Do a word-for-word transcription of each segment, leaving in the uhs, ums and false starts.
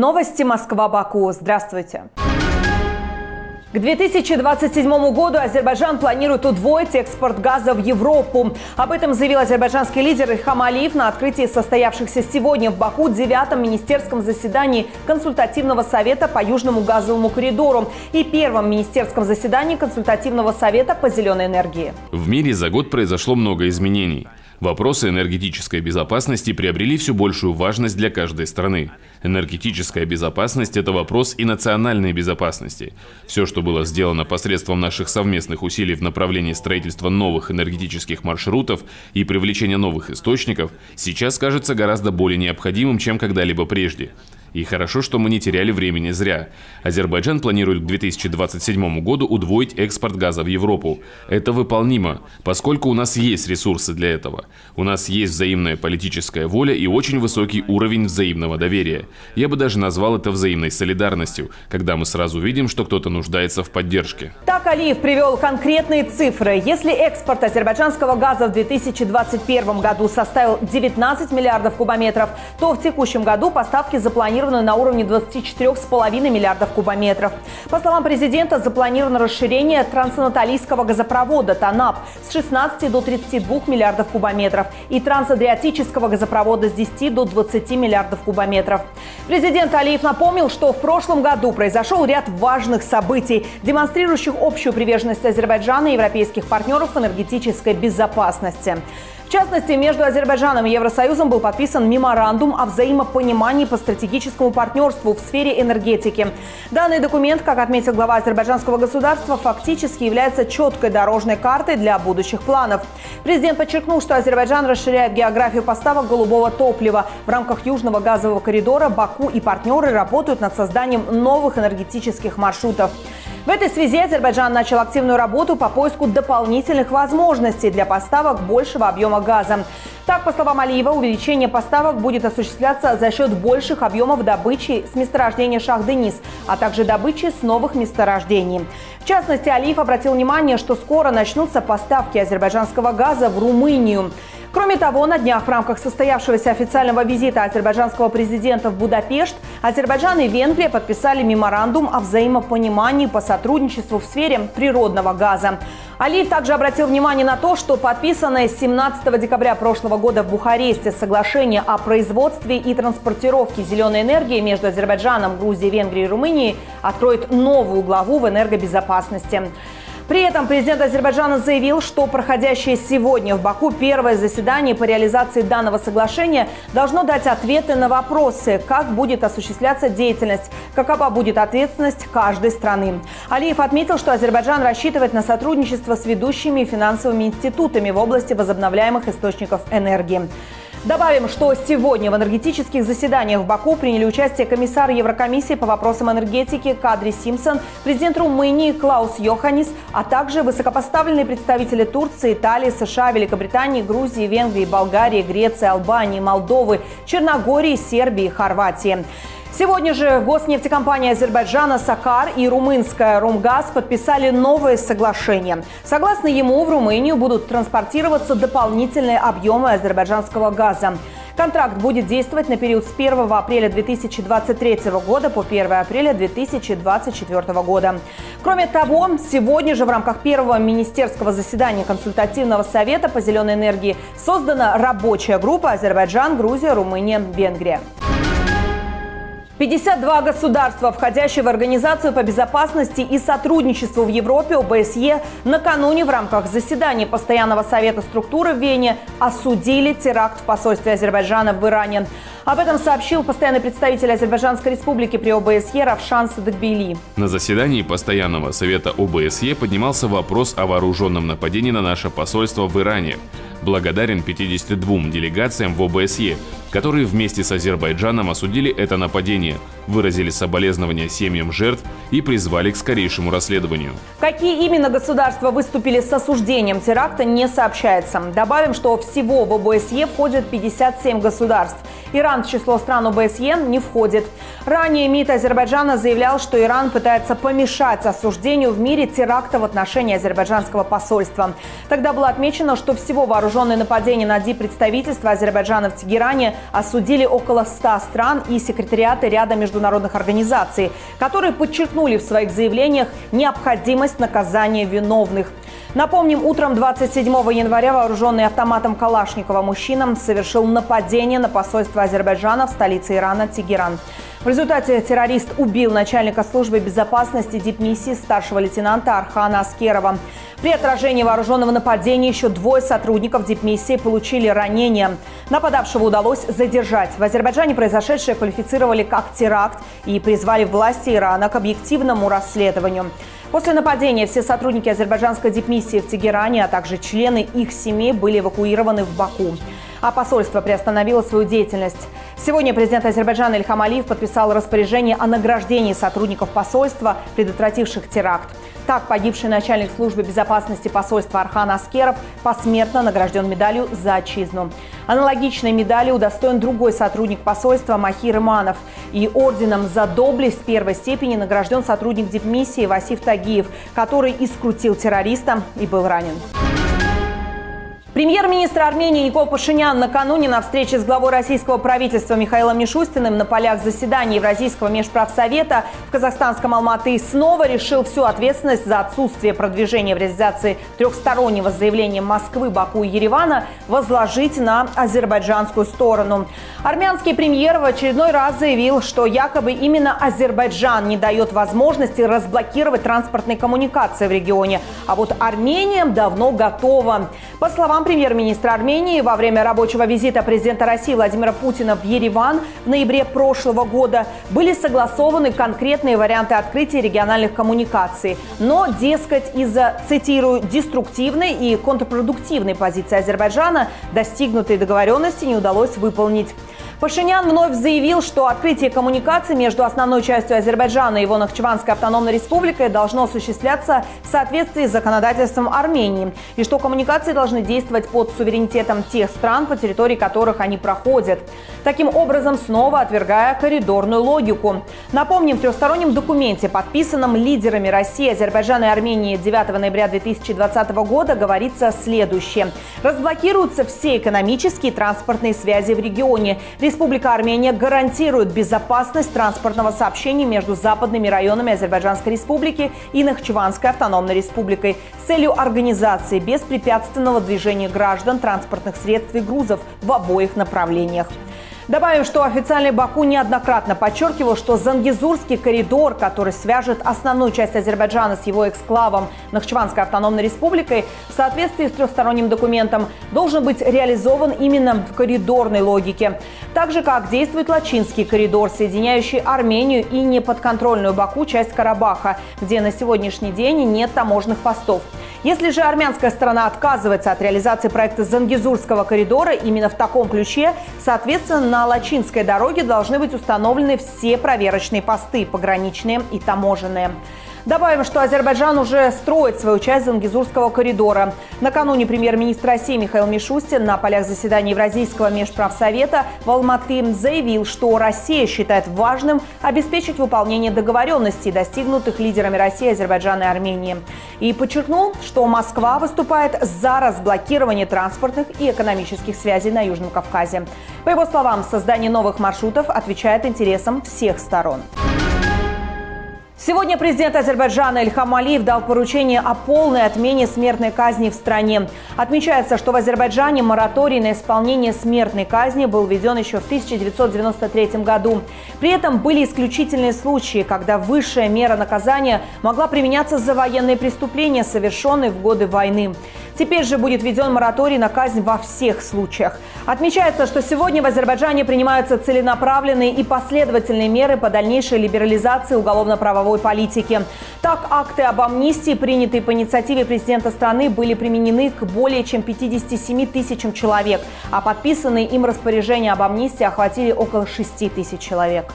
Новости Москва-Баку. Здравствуйте. К две тысячи двадцать седьмому году Азербайджан планирует удвоить экспорт газа в Европу. Об этом заявил азербайджанский лидер Ильхам Алиев на открытии состоявшихся сегодня в Баку девятом министерском заседании Консультативного совета по Южному газовому коридору и первом министерском заседании Консультативного совета по зеленой энергии. В мире за год произошло много изменений. Вопросы энергетической безопасности приобрели все большую важность для каждой страны. Энергетическая безопасность – это вопрос и национальной безопасности. Все, что было сделано посредством наших совместных усилий в направлении строительства новых энергетических маршрутов и привлечения новых источников, сейчас кажется гораздо более необходимым, чем когда-либо прежде. И хорошо, что мы не теряли времени зря. Азербайджан планирует к две тысячи двадцать седьмому году удвоить экспорт газа в Европу. Это выполнимо, поскольку у нас есть ресурсы для этого. У нас есть взаимная политическая воля и очень высокий уровень взаимного доверия. Я бы даже назвал это взаимной солидарностью, когда мы сразу видим, что кто-то нуждается в поддержке. Так Алиев привел конкретные цифры. Если экспорт азербайджанского газа в две тысячи двадцать первом году составил девятнадцать миллиардов кубометров, то в текущем году поставки запланированы на уровне двадцати четырёх с половиной миллиардов кубометров. По словам президента, запланировано расширение трансанатолийского газопровода ТАНАП с шестнадцати до тридцати двух миллиардов кубометров и трансадриатического газопровода с десяти до двадцати миллиардов кубометров. Президент Алиев напомнил, что в прошлом году произошел ряд важных событий, демонстрирующих общую приверженность Азербайджана и европейских партнеров в энергетической безопасности. В частности, между Азербайджаном и Евросоюзом был подписан меморандум о взаимопонимании по стратегическому партнерству в сфере энергетики. Данный документ, как отметил глава азербайджанского государства, фактически является четкой дорожной картой для будущих планов. Президент подчеркнул, что Азербайджан расширяет географию поставок голубого топлива. В рамках Южного газового коридора Баку и партнеры работают над созданием новых энергетических маршрутов. В этой связи Азербайджан начал активную работу по поиску дополнительных возможностей для поставок большего объема газа. Так, по словам Алиева, увеличение поставок будет осуществляться за счет больших объемов добычи с месторождения Шах-Денис, а также добычи с новых месторождений. В частности, Алиев обратил внимание, что скоро начнутся поставки азербайджанского газа в Румынию. Кроме того, на днях в рамках состоявшегося официального визита азербайджанского президента в Будапешт Азербайджан и Венгрия подписали меморандум о взаимопонимании по сотрудничеству в сфере природного газа. Алиев также обратил внимание на то, что подписанное семнадцатого декабря прошлого года в Бухаресте соглашение о производстве и транспортировке зеленой энергии между Азербайджаном, Грузией, Венгрией и Румынией откроет новую главу в энергобезопасности. При этом президент Азербайджана заявил, что проходящее сегодня в Баку первое заседание по реализации данного соглашения должно дать ответы на вопросы, как будет осуществляться деятельность, какова будет ответственность каждой страны. Алиев отметил, что Азербайджан рассчитывает на сотрудничество с ведущими финансовыми институтами в области возобновляемых источников энергии. Добавим, что сегодня в энергетических заседаниях в Баку приняли участие комиссар Еврокомиссии по вопросам энергетики Кадри Симсон, президент Румынии Клаус Йоханис, а также высокопоставленные представители Турции, Италии, США, Великобритании, Грузии, Венгрии, Болгарии, Греции, Албании, Молдовы, Черногории, Сербии, Хорватии. Сегодня же госнефтекомпания Азербайджана «Сакар» и румынская «Румгаз» подписали новое соглашение. Согласно ему, в Румынию будут транспортироваться дополнительные объемы азербайджанского газа. Контракт будет действовать на период с первого апреля две тысячи двадцать третьего года по первое апреля две тысячи двадцать четвёртого года. Кроме того, сегодня же в рамках первого министерского заседания Консультативного совета по зеленой энергии создана рабочая группа «Азербайджан, Грузия, Румыния, Венгрия». пятьдесят два государства, входящие в Организацию по безопасности и сотрудничеству в Европе (о бэ эс е), накануне в рамках заседания Постоянного совета структуры в Вене осудили теракт в посольстве Азербайджана в Иране. Об этом сообщил постоянный представитель Азербайджанской республики при о бэ эс е Равшан Садгбейли. На заседании Постоянного совета о бэ эс е поднимался вопрос о вооруженном нападении на наше посольство в Иране. Благодарен пятидесяти двум делегациям в о бэ эс е, которые вместе с Азербайджаном осудили это нападение, выразили соболезнования семьям жертв и призвали к скорейшему расследованию. Какие именно государства выступили с осуждением теракта, не сообщается. Добавим, что всего в о бэ эс е входят пятьдесят семь государств. Иран в число стран ОБСЕ не входит. Ранее МИД Азербайджана заявлял, что Иран пытается помешать осуждению в мире теракта в отношении азербайджанского посольства. Тогда было отмечено, что всего вооруженные нападения на диппредставительство Азербайджана в Тегеране осудили около ста стран и секретариаты ряда международных организаций, которые подчеркнули в своих заявлениях необходимость наказания виновных. Напомним, утром двадцать седьмого января вооруженный автоматом Калашникова мужчина совершил нападение на посольство Азербайджана в столице Ирана Тегеран. В результате террорист убил начальника службы безопасности дипмиссии старшего лейтенанта Архана Аскерова. При отражении вооруженного нападения еще двое сотрудников дипмиссии получили ранения. Нападавшего удалось задержать. В Азербайджане произошедшее квалифицировали как теракт и призвали власти Ирана к объективному расследованию. После нападения все сотрудники азербайджанской дипмиссии в Тегеране, а также члены их семей были эвакуированы в Баку. А посольство приостановило свою деятельность. Сегодня президент Азербайджана Ильхам Алиев подписал распоряжение о награждении сотрудников посольства, предотвративших теракт. Так, погибший начальник службы безопасности посольства Архан Аскеров посмертно награжден медалью «За отчизну». Аналогичной медали удостоен другой сотрудник посольства Махир Иманов. И орденом «За доблесть» первой степени награжден сотрудник дипмиссии Васиф Тагиев, который и скрутил террориста и был ранен. Премьер-министр Армении Никол Пашинян накануне на встрече с главой российского правительства Михаилом Мишустиным на полях заседания Евразийского межправсовета в казахстанском Алматы снова решил всю ответственность за отсутствие продвижения в реализации трехстороннего заявления Москвы, Баку и Еревана возложить на азербайджанскую сторону. Армянский премьер в очередной раз заявил, что якобы именно Азербайджан не дает возможности разблокировать транспортные коммуникации в регионе, а вот Армения давно готова. По словам премьер-министра Армении, во время рабочего визита президента России Владимира Путина в Ереван в ноябре прошлого года были согласованы конкретные варианты открытия региональных коммуникаций. Но, дескать, из-за, цитирую, деструктивной и контрпродуктивной позиции Азербайджана достигнутые договоренности не удалось выполнить. Пашинян вновь заявил, что открытие коммуникаций между основной частью Азербайджана и его Нахчеванской автономной республикой должно осуществляться в соответствии с законодательством Армении, и что коммуникации должны действовать под суверенитетом тех стран, по территории которых они проходят. Таким образом, снова отвергая коридорную логику. Напомним, в трехстороннем документе, подписанном лидерами России, Азербайджана и Армении девятого ноября две тысячи двадцатого года, говорится следующее. Разблокируются все экономические и транспортные связи в регионе. Республика Армения гарантирует безопасность транспортного сообщения между западными районами Азербайджанской республики и Нахчеванской автономной республикой с целью организации беспрепятственного движения граждан, транспортных средств и грузов в обоих направлениях. Добавим, что официальный Баку неоднократно подчеркивал, что Зангезурский коридор, который свяжет основную часть Азербайджана с его эксклавом Нахчеванской автономной республикой, в соответствии с трехсторонним документом должен быть реализован именно в коридорной логике. Так же, как действует Лачинский коридор, соединяющий Армению и неподконтрольную Баку часть Карабаха, где на сегодняшний день нет таможенных постов. Если же армянская сторона отказывается от реализации проекта Зангезурского коридора именно в таком ключе, соответственно, на Лачинской дороге должны быть установлены все проверочные посты, пограничные и таможенные. Добавим, что Азербайджан уже строит свою часть Зангезурского коридора. Накануне премьер-министр России Михаил Мишустин на полях заседания Евразийского межправсовета в Алматы заявил, что Россия считает важным обеспечить выполнение договоренностей, достигнутых лидерами России, Азербайджана и Армении. И подчеркнул, что Москва выступает за разблокирование транспортных и экономических связей на Южном Кавказе. По его словам, создание новых маршрутов отвечает интересам всех сторон. Сегодня президент Азербайджана Ильхам Алиев дал поручение о полной отмене смертной казни в стране. Отмечается, что в Азербайджане мораторий на исполнение смертной казни был введен еще в тысяча девятьсот девяносто третьем году. При этом были исключительные случаи, когда высшая мера наказания могла применяться за военные преступления, совершенные в годы войны. Теперь же будет введен мораторий на казнь во всех случаях. Отмечается, что сегодня в Азербайджане принимаются целенаправленные и последовательные меры по дальнейшей либерализации уголовно-правовой политики. Так, акты об амнистии, принятые по инициативе президента страны, были применены к более чем пятидесяти семи тысячам человек, а подписанные им распоряжения об амнистии охватили около шести тысяч человек.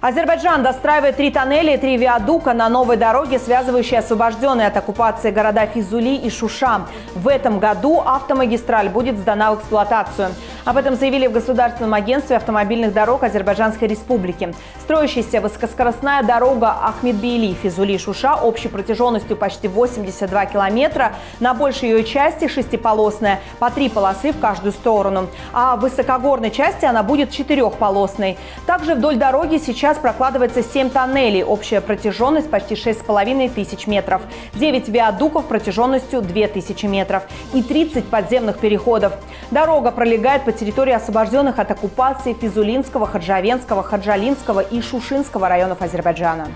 Азербайджан достраивает три тоннеля и три виадука на новой дороге, связывающей освобожденные от оккупации города Физули и Шуша. В этом году автомагистраль будет сдана в эксплуатацию. Об этом заявили в Государственном агентстве автомобильных дорог Азербайджанской республики. Строящаяся высокоскоростная дорога Ахмедбейли, Физули, Шуша общей протяженностью почти восемьдесят два километра, на большей ее части шестиполосная, по три полосы в каждую сторону, а в высокогорной части она будет четырехполосной. Также вдоль дороги сейчас прокладывается семь тоннелей, общая протяженность почти шесть с половиной тысяч метров, девять виадуков протяженностью две тысячи метров и тридцать подземных переходов. Дорога пролегает по территории освобожденных от оккупации Физулинского, Хаджавенского, Хаджалинского и Шушинского районов Азербайджана.